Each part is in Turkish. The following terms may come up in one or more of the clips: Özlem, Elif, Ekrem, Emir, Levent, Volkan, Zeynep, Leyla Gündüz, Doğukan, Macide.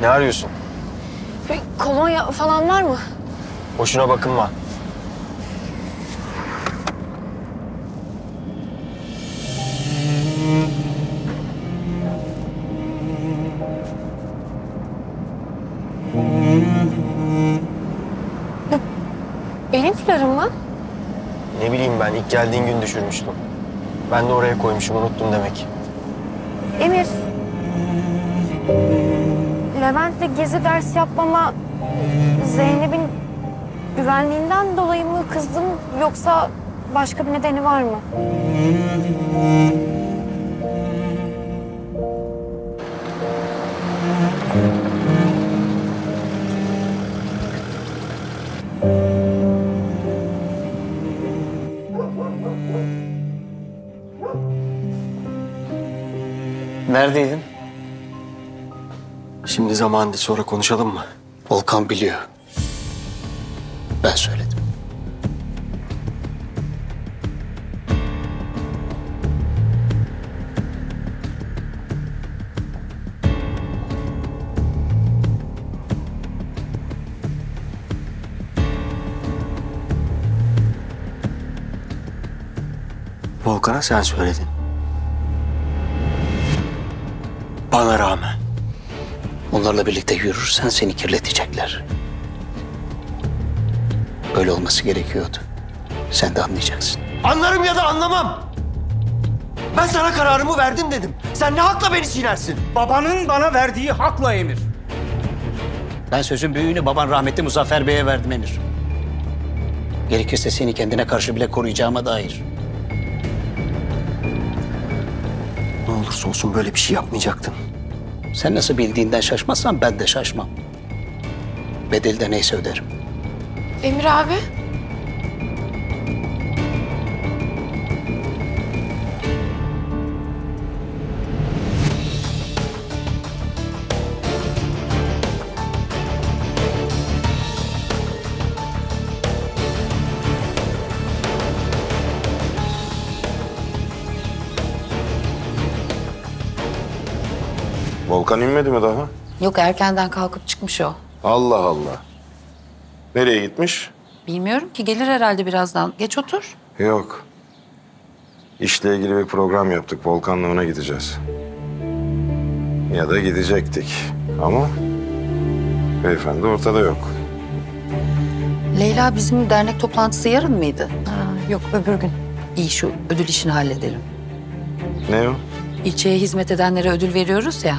Ne arıyorsun? Bir kolonya falan var mı? Boşuna bakınma. Benim flörüm mü? Ne bileyim ben, ilk geldiğin gün düşürmüştüm. Ben de oraya koymuşum, unuttum demek. Emir, Levent'le gezi ders yapmama Zeynep'in güvenliğinden dolayı mı kızdım, yoksa başka bir nedeni var mı? Neredeydin? Şimdi zamanı, sonra konuşalım mı? Volkan biliyor. Ben söyledim. Volkan'a sen söyledin. Bana rağmen. Onlarla birlikte yürürsen seni kirletecekler. Böyle olması gerekiyordu. Sen de anlayacaksın. Anlarım ya da anlamam. Ben sana kararımı verdim dedim. Sen ne hakla beni çiğnersin? Babanın bana verdiği hakla Emir. Ben sözün büyüğünü baban rahmetli Muzaffer Bey'e verdim Emir. Gerekirse seni kendine karşı bile koruyacağıma dair. Ne olursa olsun böyle bir şey yapmayacaktın. Sen nasıl bildiğinden şaşmazsan ben de şaşmam. Bedeli de neyse öderim. Emir abi. Volkan inmedi mi daha? Yok, erkenden kalkıp çıkmış o. Allah Allah. Nereye gitmiş? Bilmiyorum ki, gelir herhalde birazdan. Geç otur. Yok. İşle ilgili bir program yaptık. Volkan'la ona gideceğiz. Ya da gidecektik. Ama beyefendi ortada yok. Leyla, bizim dernek toplantısı yarın mıydı? Ha, yok, öbür gün. İyi, şu ödül işini halledelim. Ne o? İlçeye hizmet edenlere ödül veriyoruz ya.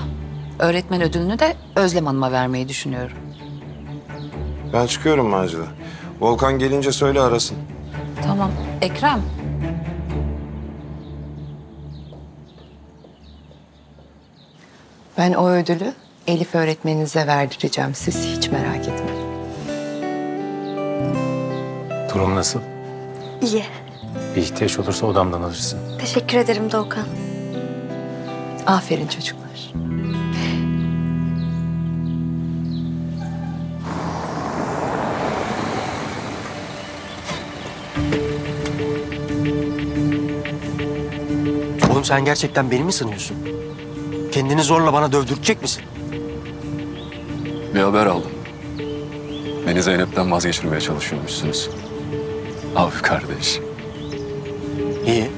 Öğretmen ödülünü de Özlem Hanım'a vermeyi düşünüyorum. Ben çıkıyorum Macide. Volkan gelince söyle, arasın. Tamam. Ekrem. Ben o ödülü Elif öğretmeninize verdireceğim. Siz hiç merak etmeyin. Durum nasıl? İyi. Bir ihtiyaç olursa odamdan alırsın. Teşekkür ederim Doğukan. Aferin çocuklar. Oğlum sen gerçekten beni mi sanıyorsun? Kendini zorla bana dövdürtecek misin? Bir haber aldım. Beni Zeynep'ten vazgeçirmeye çalışıyormuşsunuz. Abi kardeş. İyi.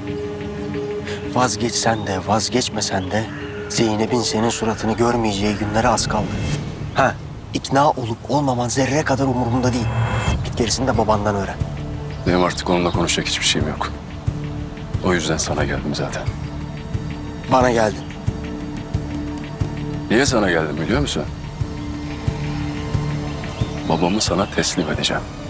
Vazgeçsen de vazgeçmesen de Zeynep'in senin suratını görmeyeceği günlere az kaldı. Ha, ikna olup olmaman zerre kadar umurumda değil. Git gerisini de babandan öğren. Benim artık onunla konuşacak hiçbir şeyim yok. O yüzden sana geldim zaten. Bana geldin. Niye sana geldim biliyor musun? Babamı sana teslim edeceğim.